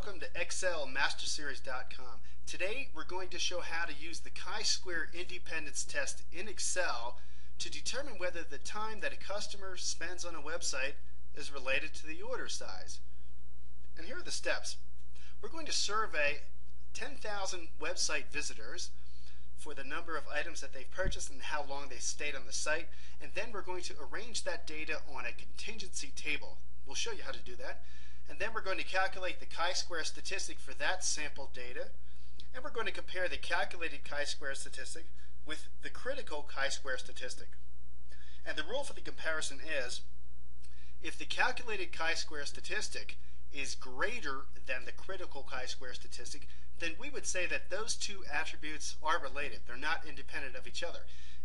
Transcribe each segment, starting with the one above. Welcome to ExcelMasterSeries.com. Today we're going to show how to use the Chi-Square Independence Test in Excel to determine whether the time that a customer spends on a website is related to the order size. And here are the steps. We're going to survey 10,000 website visitors for the number of items that they've purchased and how long they stayed on the site, and then we're going to arrange that data on a contingency table. We'll show you how to do that. And then we're going to calculate the chi-square statistic for that sample data, and we're going to compare the calculated chi-square statistic with the critical chi-square statistic. And the rule for the comparison is, if the calculated chi-square statistic is greater than the critical chi-square statistic, then we would say that those two attributes are related. They're not independent of each other.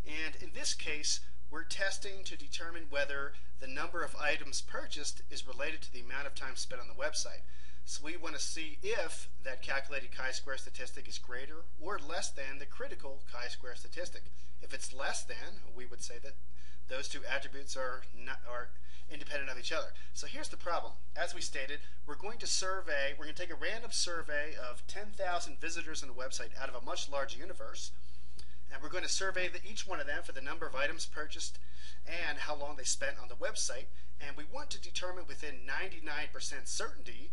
And in this case, we're testing to determine whether the number of items purchased is related to the amount of time spent on the website. So we want to see if that calculated chi-square statistic is greater or less than the critical chi-square statistic. If it's less than, we would say that those two attributes are independent of each other. So here's the problem. As we stated, we're going to take a random survey of 10,000 visitors on the website out of a much larger universe, and we're going to survey each one of them for the number of items purchased and how long they spent on the website, and we want to determine within 99% certainty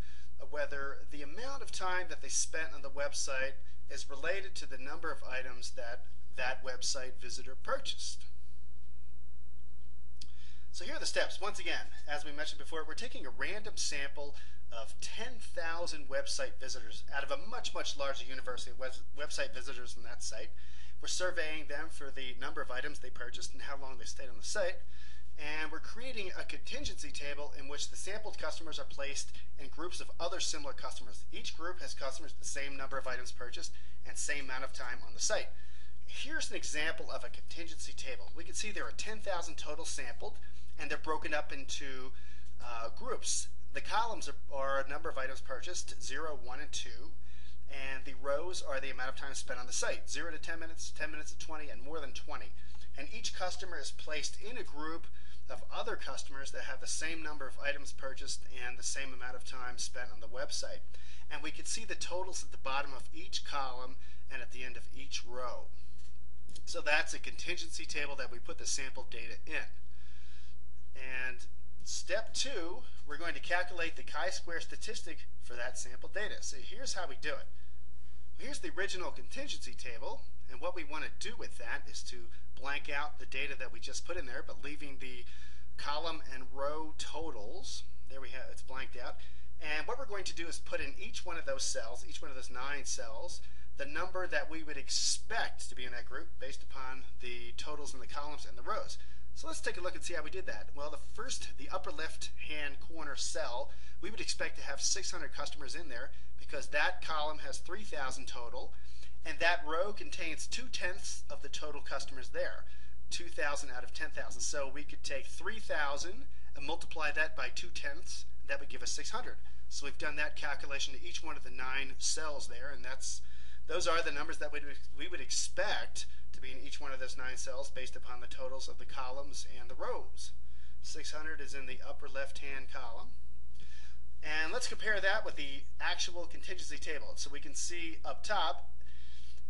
whether the amount of time that they spent on the website is related to the number of items that website visitor purchased. So here are the steps. Once again, as we mentioned before, we're taking a random sample of 10,000 website visitors out of a much, much larger universe of website visitors on that site. We're surveying them for the number of items they purchased and how long they stayed on the site. And we're creating a contingency table in which the sampled customers are placed in groups of other similar customers. Each group has customers with the same number of items purchased and same amount of time on the site. Here's an example of a contingency table. We can see there are 10,000 total sampled, and they're broken up into groups. The columns are a number of items purchased, 0, 1, and 2, and the rows are the amount of time spent on the site, 0 to 10 minutes, 10 minutes to 20, and more than 20. And each customer is placed in a group of other customers that have the same number of items purchased and the same amount of time spent on the website. And we can see the totals at the bottom of each column and at the end of each row. So that's a contingency table that we put the sample data in. And step two, we're going to calculate the chi-square statistic for that sample data. So here's how we do it. Here's the original contingency table, and what we want to do with that is to blank out the data that we just put in there, but leaving the column and row totals. There we have it's blanked out. And what we're going to do is put in each one of those cells, each one of those 9 cells, the number that we would expect to be in that group based upon the totals in the columns and the rows. So let's take a look and see how we did that. Well, the upper left-hand corner cell, we would expect to have 600 customers in there because that column has 3,000 total, and that row contains 2/10 of the total customers there, 2,000 out of 10,000. So we could take 3,000 and multiply that by 2/10, and that would give us 600. So we've done that calculation to each one of the 9 cells there, and those are the numbers that we would expect to be in each one of those 9 cells based upon the totals of the columns and the rows. 600 is in the upper left-hand column. And let's compare that with the actual contingency table. So we can see up top,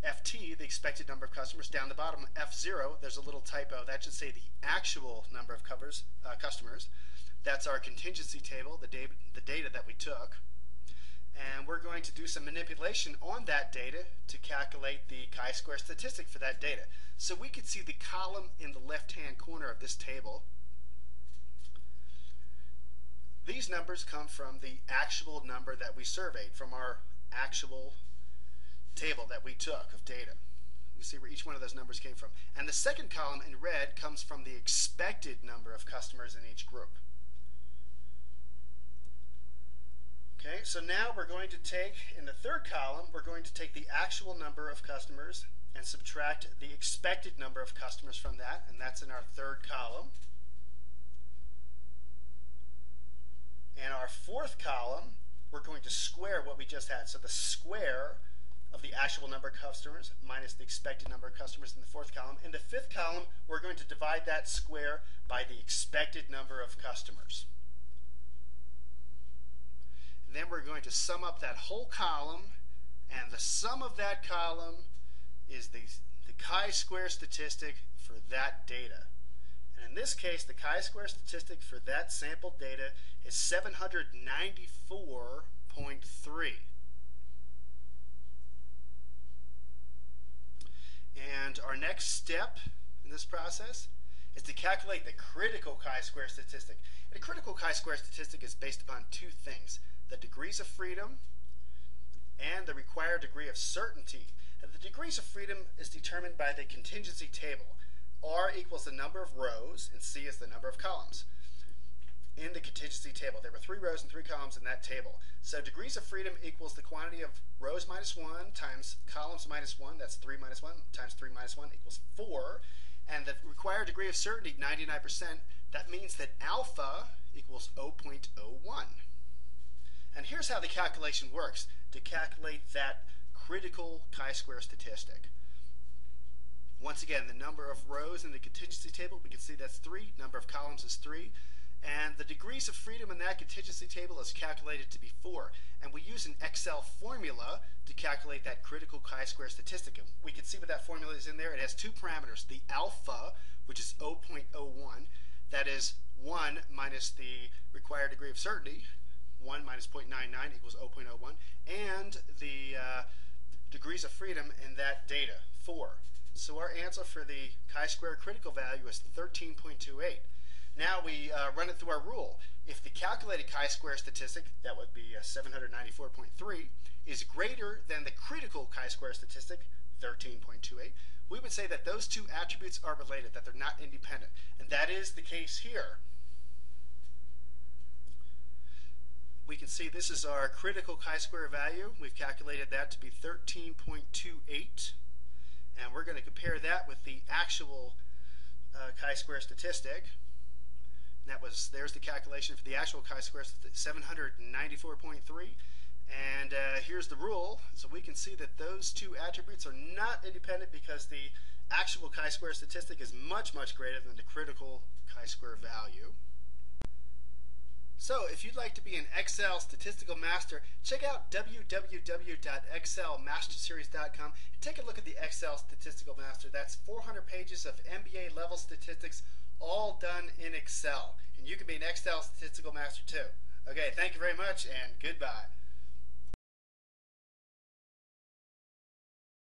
FT, the expected number of customers. Down the bottom, F0, there's a little typo. That should say the actual number of customers. That's our contingency table, the data that we took. And we're going to do some manipulation on that data to calculate the chi-square statistic for that data. So we can see the column in the left-hand corner of this table. These numbers come from the actual number that we surveyed, from our actual table that we took of data. We see where each one of those numbers came from. And the second column in red comes from the expected number of customers in each group. Okay, so now we're going to take, in the third column, we're going to take the actual number of customers and subtract the expected number of customers from that, and that's in our third column. And our fourth column, we're going to square what we just had. So the square of the actual number of customers minus the expected number of customers in the fourth column. In the fifth column, we're going to divide that square by the expected number of customers. then we're going to sum up that whole column, and the sum of that column is the chi-square statistic for that data. And in this case, the chi-square statistic for that sampled data is 794.3. And our next step in this process is to calculate the critical chi-square statistic. And the critical chi-square statistic is based upon two things: the degrees of freedom and the required degree of certainty. And the degrees of freedom is determined by the contingency table. R equals the number of rows and C is the number of columns. In the contingency table, there were 3 rows and 3 columns in that table. So degrees of freedom equals the quantity of rows minus 1 times columns minus 1, that's 3 minus 1, times 3 minus 1 equals 4. And the required degree of certainty, 99%, that means that alpha equals 0.01. And here's how the calculation works to calculate that critical chi-square statistic. Once again, the number of rows in the contingency table, we can see that's 3, number of columns is 3, and the degrees of freedom in that contingency table is calculated to be 4. And we use an Excel formula to calculate that critical chi-square statistic. And we can see what that formula is in there. It has 2 parameters, the alpha, which is 0.01, that is 1 minus the required degree of certainty, 1 minus 0.99 equals 0.01, and the degrees of freedom in that data, 4. So our answer for the chi-square critical value is 13.28. Now we run it through our rule. If the calculated chi-square statistic, that would be 794.3, is greater than the critical chi-square statistic, 13.28, we would say that those two attributes are related, that they're not independent. And that is the case here. We can see this is our critical chi-square value. We've calculated that to be 13.28. And we're going to compare that with the actual chi-square statistic. There's the calculation for the actual chi-square, 794.3, and here's the rule. So we can see that those two attributes are not independent because the actual chi-square statistic is much, much greater than the critical chi-square value. So if you'd like to be an Excel statistical master, check out www.ExcelMasterSeries.com and take a look at the Excel Statistical Master. That's 400 pages of MBA level statistics, all done in Excel. And you can be an Excel statistical master too. Okay, thank you very much and goodbye.